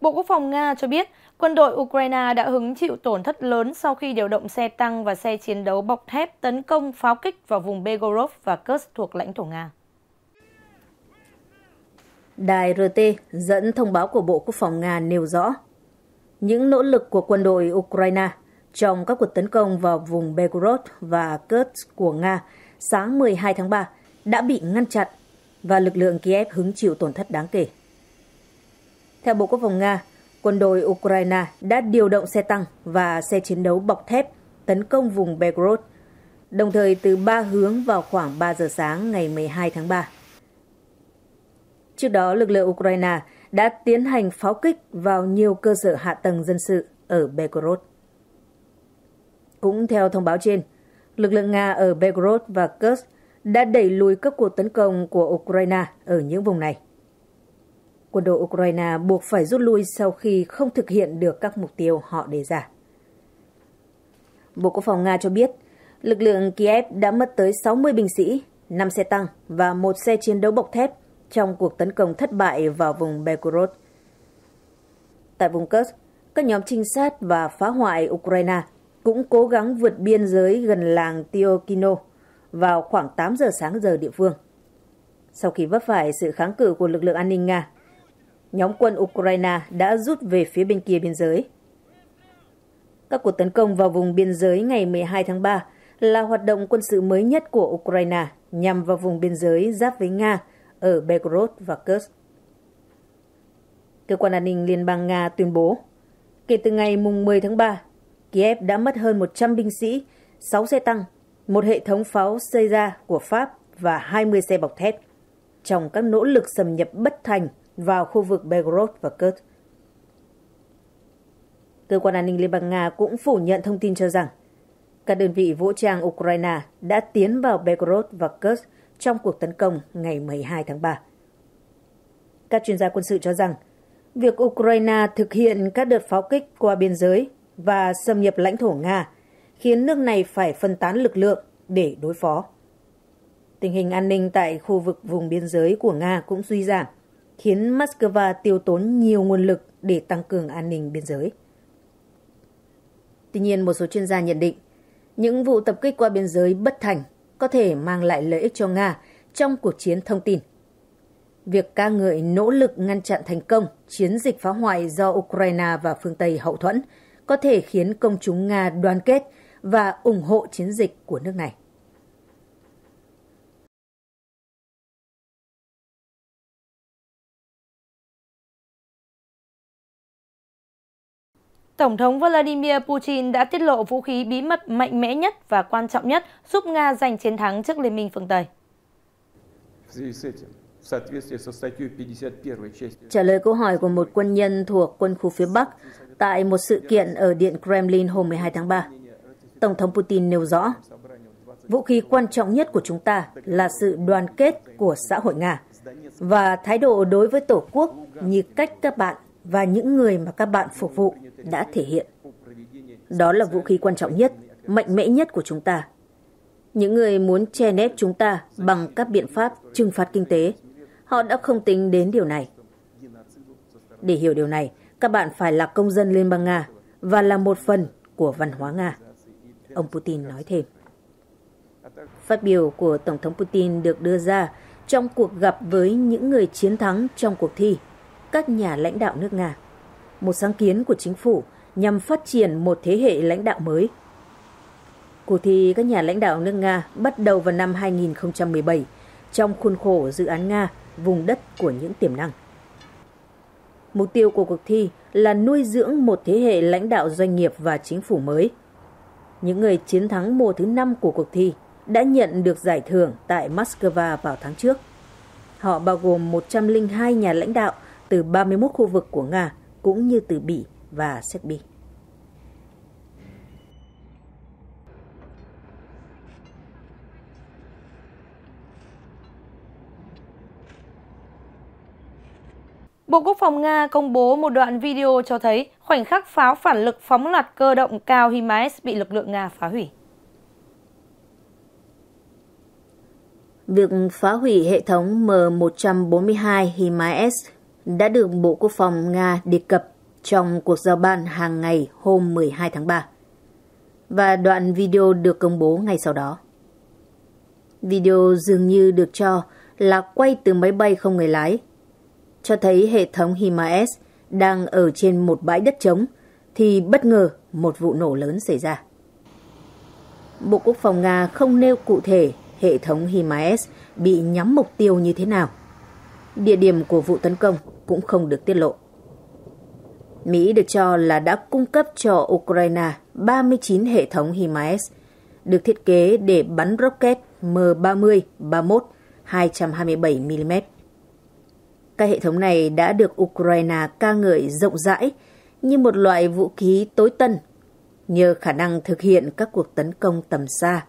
Bộ Quốc phòng Nga cho biết quân đội Ukraine đã hứng chịu tổn thất lớn sau khi điều động xe tăng và xe chiến đấu bọc thép tấn công pháo kích vào vùng Belgorod và Kursk thuộc lãnh thổ Nga. Đài RT dẫn thông báo của Bộ Quốc phòng Nga nêu rõ, những nỗ lực của quân đội Ukraine trong các cuộc tấn công vào vùng Belgorod và Kursk của Nga sáng 12 tháng 3 đã bị ngăn chặn và lực lượng Kiev hứng chịu tổn thất đáng kể. Theo Bộ Quốc phòng Nga, quân đội Ukraine đã điều động xe tăng và xe chiến đấu bọc thép tấn công vùng Belgorod, đồng thời từ 3 hướng vào khoảng 3 giờ sáng ngày 12 tháng 3. Trước đó, lực lượng Ukraine đã tiến hành pháo kích vào nhiều cơ sở hạ tầng dân sự ở Belgorod. Cũng theo thông báo trên, lực lượng Nga ở Belgorod và Kursk đã đẩy lùi các cuộc tấn công của Ukraine ở những vùng này. Quân đội Ukraine buộc phải rút lui sau khi không thực hiện được các mục tiêu họ đề ra. Bộ Quốc phòng Nga cho biết, lực lượng Kiev đã mất tới 60 binh sĩ, 5 xe tăng và 1 xe chiến đấu bọc thép trong cuộc tấn công thất bại vào vùng Belgorod. Tại vùng Kursk, các nhóm trinh sát và phá hoại Ukraine cũng cố gắng vượt biên giới gần làng Tiokino vào khoảng 8 giờ sáng giờ địa phương. Sau khi vấp phải sự kháng cự của lực lượng an ninh Nga, nhóm quân Ukraine đã rút về phía bên kia biên giới. Các cuộc tấn công vào vùng biên giới ngày 12 tháng 3 là hoạt động quân sự mới nhất của Ukraine nhằm vào vùng biên giới giáp với Nga ở Belgorod và Kursk. Cơ quan an ninh Liên bang Nga tuyên bố, kể từ ngày 10 tháng 3, Kiev đã mất hơn 100 binh sĩ, 6 xe tăng, một hệ thống pháo Caesar của Pháp và 20 xe bọc thép trong các nỗ lực xâm nhập bất thành vào khu vực Belgorod và Kursk. Cơ quan an ninh Liên bang Nga cũng phủ nhận thông tin cho rằng các đơn vị vũ trang Ukraine đã tiến vào Belgorod và Kursk trong cuộc tấn công ngày 12 tháng 3. Các chuyên gia quân sự cho rằng việc Ukraine thực hiện các đợt pháo kích qua biên giới và xâm nhập lãnh thổ Nga khiến nước này phải phân tán lực lượng để đối phó. Tình hình an ninh tại khu vực vùng biên giới của Nga cũng suy giảm, khiến Moscow tiêu tốn nhiều nguồn lực để tăng cường an ninh biên giới. Tuy nhiên, một số chuyên gia nhận định, những vụ tập kích qua biên giới bất thành có thể mang lại lợi ích cho Nga trong cuộc chiến thông tin. Việc ca ngợi nỗ lực ngăn chặn thành công chiến dịch phá hoại do Ukraine và phương Tây hậu thuẫn có thể khiến công chúng Nga đoàn kết và ủng hộ chiến dịch của nước này. Tổng thống Vladimir Putin đã tiết lộ vũ khí bí mật mạnh mẽ nhất và quan trọng nhất giúp Nga giành chiến thắng trước Liên minh phương Tây. Trả lời câu hỏi của một quân nhân thuộc quân khu phía Bắc tại một sự kiện ở Điện Kremlin hôm 12 tháng 3, Tổng thống Putin nêu rõ, vũ khí quan trọng nhất của chúng ta là sự đoàn kết của xã hội Nga và thái độ đối với Tổ quốc như cách các bạn và những người mà các bạn phục vụ đã thể hiện. Đó là vũ khí quan trọng nhất, mạnh mẽ nhất của chúng ta. Những người muốn che nép chúng ta bằng các biện pháp trừng phạt kinh tế, họ đã không tính đến điều này. Để hiểu điều này, các bạn phải là công dân Liên bang Nga và là một phần của văn hóa Nga, ông Putin nói thêm. Phát biểu của Tổng thống Putin được đưa ra trong cuộc gặp với những người chiến thắng trong cuộc thi, các nhà lãnh đạo nước Nga, một sáng kiến của chính phủ nhằm phát triển một thế hệ lãnh đạo mới. Cuộc thi các nhà lãnh đạo nước Nga bắt đầu vào năm 2017 trong khuôn khổ dự án Nga, vùng đất của những tiềm năng. Mục tiêu của cuộc thi là nuôi dưỡng một thế hệ lãnh đạo doanh nghiệp và chính phủ mới. Những người chiến thắng mùa thứ 5 của cuộc thi đã nhận được giải thưởng tại Moscow vào tháng trước. Họ bao gồm 102 nhà lãnh đạo từ 31 khu vực của Nga, cũng như từ Bỉ và Serbia. Bộ Quốc phòng Nga công bố một đoạn video cho thấy khoảnh khắc pháo phản lực phóng loạt cơ động cao HIMARS bị lực lượng Nga phá hủy. Việc phá hủy hệ thống M142 HIMARS đã được Bộ Quốc phòng Nga đề cập trong cuộc giao ban hàng ngày hôm 12 tháng 3. Và đoạn video được công bố ngay sau đó. Video dường như được cho là quay từ máy bay không người lái, cho thấy hệ thống HIMARS đang ở trên một bãi đất trống thì bất ngờ một vụ nổ lớn xảy ra. Bộ Quốc phòng Nga không nêu cụ thể hệ thống HIMARS bị nhắm mục tiêu như thế nào. Địa điểm của vụ tấn công cũng không được tiết lộ. Mỹ được cho là đã cung cấp cho Ukraine 39 hệ thống HIMARS được thiết kế để bắn rocket M30-31 227mm. Các hệ thống này đã được Ukraine ca ngợi rộng rãi như một loại vũ khí tối tân nhờ khả năng thực hiện các cuộc tấn công tầm xa,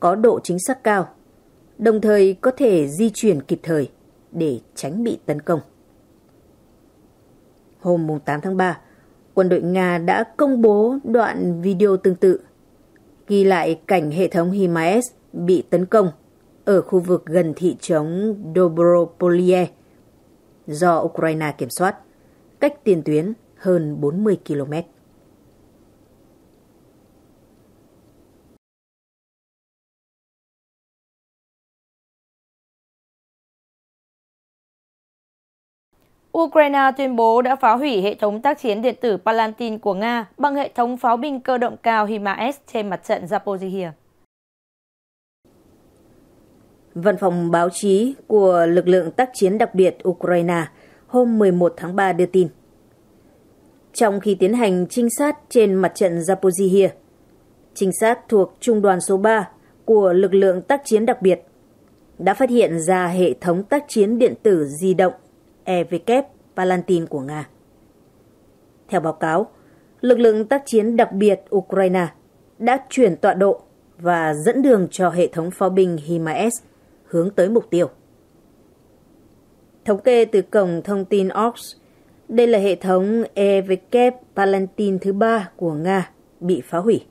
có độ chính xác cao, đồng thời có thể di chuyển kịp thời để tránh bị tấn công. Hôm 8 tháng 3, quân đội Nga đã công bố đoạn video tương tự, ghi lại cảnh hệ thống HIMARS bị tấn công ở khu vực gần thị trấn Dobropolye do Ukraine kiểm soát, cách tiền tuyến hơn 40 km. Ukraine tuyên bố đã phá hủy hệ thống tác chiến điện tử Palantin của Nga bằng hệ thống pháo binh cơ động cao HIMARS trên mặt trận Zaporizhia. Văn phòng báo chí của lực lượng tác chiến đặc biệt Ukraine hôm 11 tháng 3 đưa tin. Trong khi tiến hành trinh sát trên mặt trận Zaporizhia, trinh sát thuộc Trung đoàn số 3 của lực lượng tác chiến đặc biệt đã phát hiện ra hệ thống tác chiến điện tử di động EVK Palantin của Nga. Theo báo cáo, lực lượng tác chiến đặc biệt Ukraine đã chuyển tọa độ và dẫn đường cho hệ thống pháo binh HIMARS hướng tới mục tiêu. Thống kê từ cổng thông tin Ox, đây là hệ thống EVK Palantin thứ 3 của Nga bị phá hủy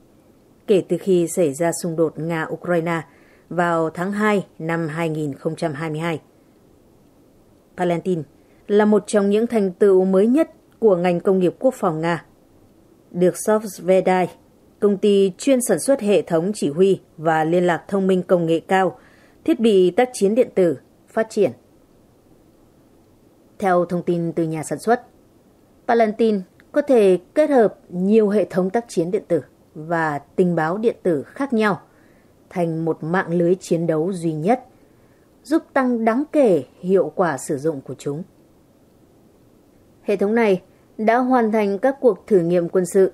kể từ khi xảy ra xung đột Nga-Ukraine vào tháng 2 năm 2022. Palantin là một trong những thành tựu mới nhất của ngành công nghiệp quốc phòng Nga, được Sovsvedai, công ty chuyên sản xuất hệ thống chỉ huy và liên lạc thông minh công nghệ cao, thiết bị tác chiến điện tử, phát triển. Theo thông tin từ nhà sản xuất, Palantin có thể kết hợp nhiều hệ thống tác chiến điện tử và tình báo điện tử khác nhau thành một mạng lưới chiến đấu duy nhất, giúp tăng đáng kể hiệu quả sử dụng của chúng. Hệ thống này đã hoàn thành các cuộc thử nghiệm quân sự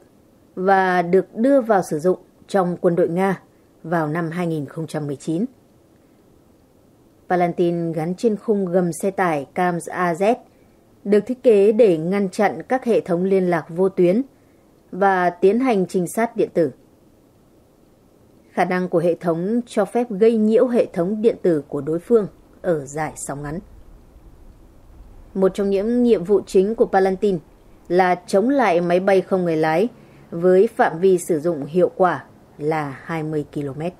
và được đưa vào sử dụng trong quân đội Nga vào năm 2019. Palantin gắn trên khung gầm xe tải Kamaz-AZ được thiết kế để ngăn chặn các hệ thống liên lạc vô tuyến và tiến hành trinh sát điện tử. Khả năng của hệ thống cho phép gây nhiễu hệ thống điện tử của đối phương ở dải sóng ngắn. Một trong những nhiệm vụ chính của Palantin là chống lại máy bay không người lái với phạm vi sử dụng hiệu quả là 20 km.